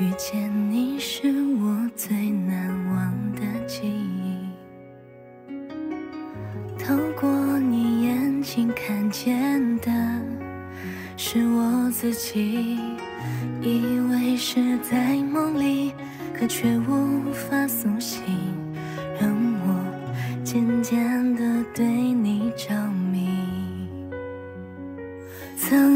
遇见你是我最难忘的记忆，透过你眼睛看见的是我自己，以为是在梦里，可却无法苏醒，让我渐渐地对你着迷。曾